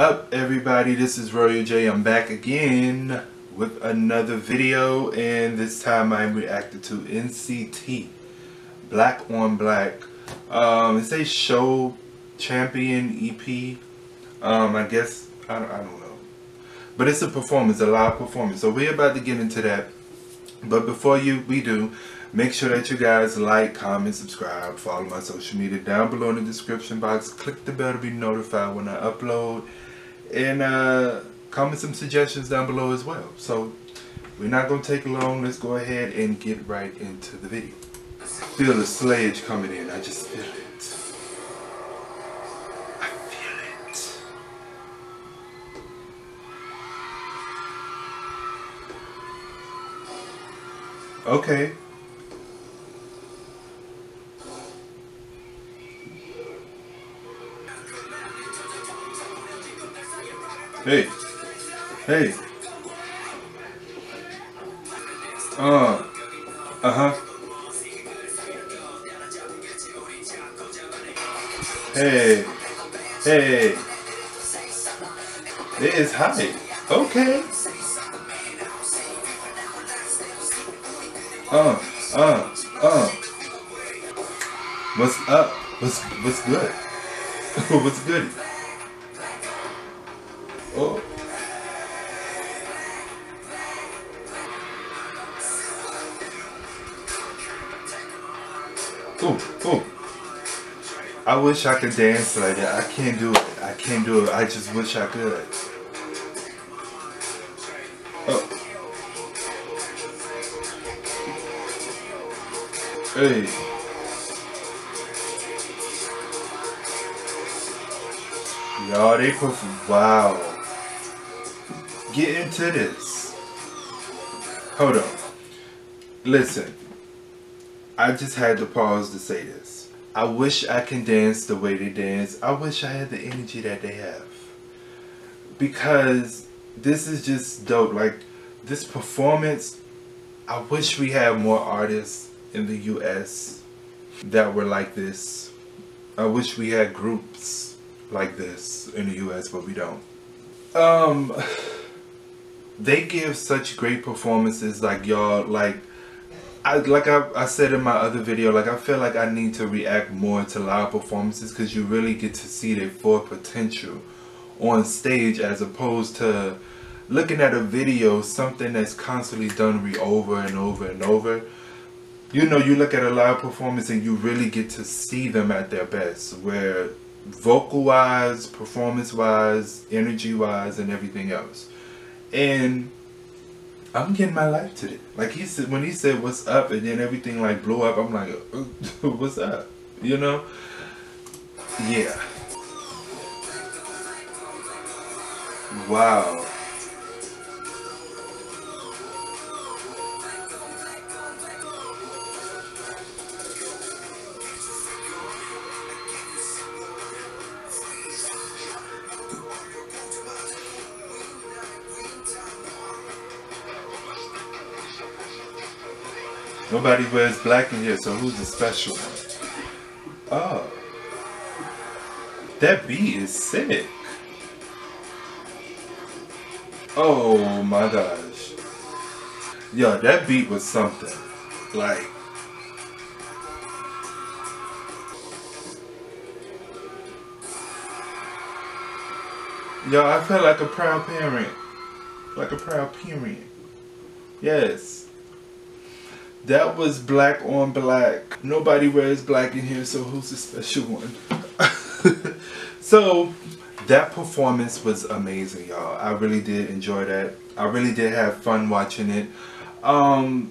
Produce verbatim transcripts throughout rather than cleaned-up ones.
up, everybody? This is Royal J. I'm back again with another video, and this time I'm reacting to N C T Black on Black. Um, it's a Show Champion E P. Um, I guess I don't, I don't know, but it's a performance, a live performance. So we're about to get into that. But before you, we do. Make sure that you guys like, comment, subscribe, follow my social media down below in the description box. Click the bell to be notified when I upload. And uh, comment some suggestions down below as well. So we're not going to take long. Let's go ahead and get right into the video. I feel the sledge coming in. I just feel it. I feel it. Okay. Hey, hey, uh, uh-huh, hey, hey, it is hot, okay, uh, uh, uh, what's up, what's, what's good, what's good? Oh. Oh, oh. I wish I could dance like that. I can't do it. I can't do it. I just wish I could. Oh. Hey. Y'all, they perform. Wow. Get into this. Hold on. Listen. I just had to pause to say this. I wish I can dance the way they dance. I wish I had the energy that they have. Because this is just dope. Like, this performance, I wish we had more artists in the U S that were like this. I wish we had groups like this in the U S, but we don't. Um... They give such great performances, like y'all, like, I, like I, I said in my other video, like I feel like I need to react more to live performances because you really get to see their full potential on stage as opposed to looking at a video, something that's constantly done re over and over and over. You know, you look at a live performance and you really get to see them at their best, where vocal-wise, performance-wise, energy-wise, and everything else. And I'm getting my life today. Like he said, when he said what's up and then everything like blew up, I'm like, what's up? You know? Yeah. Wow. Nobody wears black in here, so who's the special one? Oh. That beat is sick. Oh my gosh. Yo, that beat was something. Like. Yo, I feel like a proud parent. Like a proud parent. Yes. That was black on black. Nobody wears black in here, so who's the special one? So, that performance was amazing, y'all. I really did enjoy that. I really did have fun watching it. Um,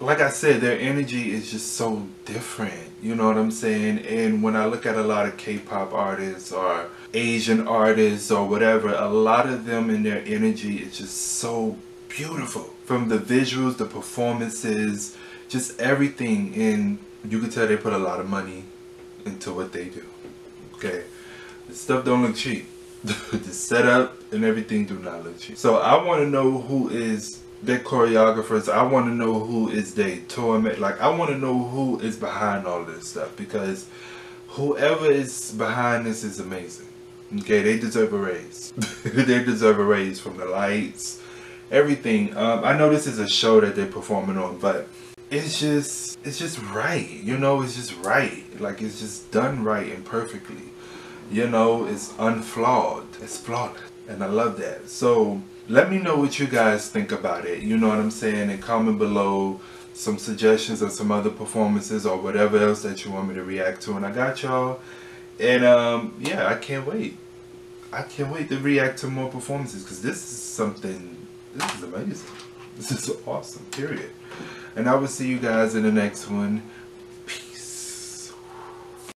like I said, their energy is just so different. You know what I'm saying? And when I look at a lot of K-pop artists or Asian artists or whatever, a lot of them and their energy is just so beautiful. From the visuals, the performances, just everything, and you can tell they put a lot of money into what they do. Okay, the stuff don't look cheap. The setup and everything do not look cheap. So I want to know who is their choreographers. I want to know who is their tour mate. Like I want to know who is behind all of this stuff, because whoever is behind this is amazing. Okay, they deserve a raise. They deserve a raise from the lights, everything. Um, I know this is a show that they're performing on, but it's just, it's just right. You know, it's just right. Like, it's just done right and perfectly. You know, it's unflawed. It's flawless. And I love that. So let me know what you guys think about it. You know what I'm saying? And comment below some suggestions or some other performances or whatever else that you want me to react to. And I got y'all. And um, yeah, I can't wait. I can't wait to react to more performances, because this is something, this is amazing. This is awesome, period. And I will see you guys in the next one.